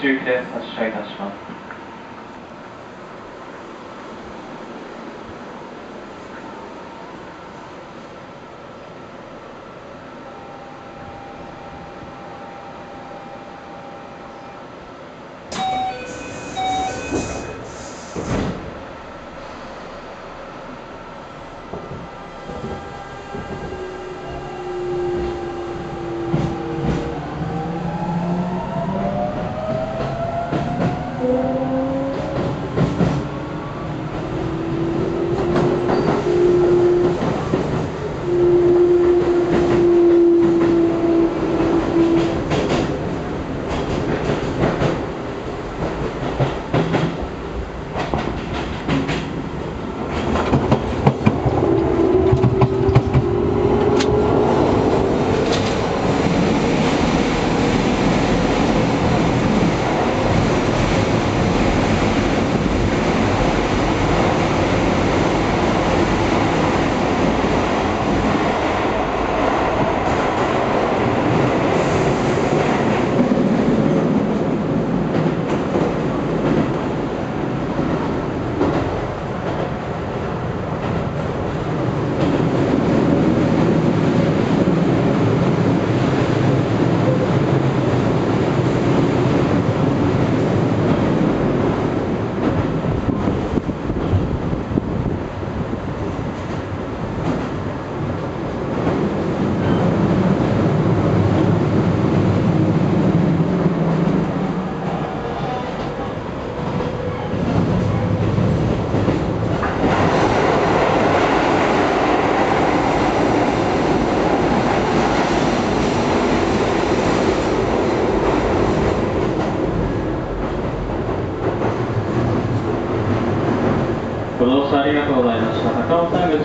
中行きで発車いたします。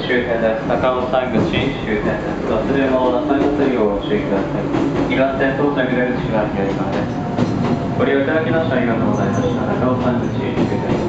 周辺です。高尾山口周辺です。忘れ物なさいますようご注意ください。2番線到着出口は左側です。ご利用いただきましてありがとうございました。高尾山口周辺です。